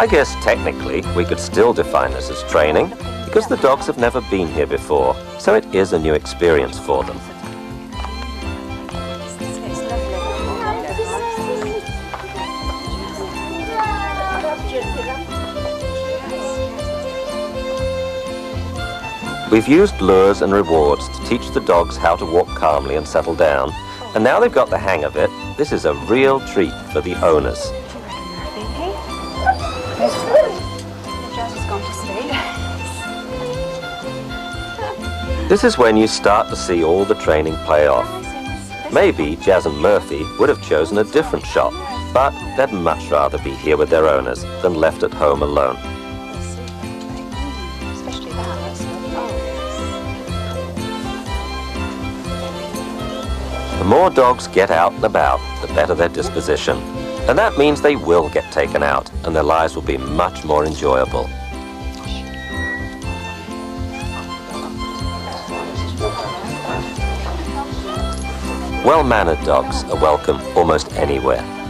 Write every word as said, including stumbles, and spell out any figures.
I guess technically we could still define this as training because the dogs have never been here before, so it is a new experience for them. We've used lures and rewards to teach the dogs how to walk calmly and settle down, and now they've got the hang of it, this is a real treat for the owners. This is when you start to see all the training pay off. Maybe Jazz and Murphy would have chosen a different shop, but they'd much rather be here with their owners than left at home alone. The more dogs get out and about, the better their disposition. And that means they will get taken out, and their lives will be much more enjoyable. Well-mannered dogs are welcome almost anywhere.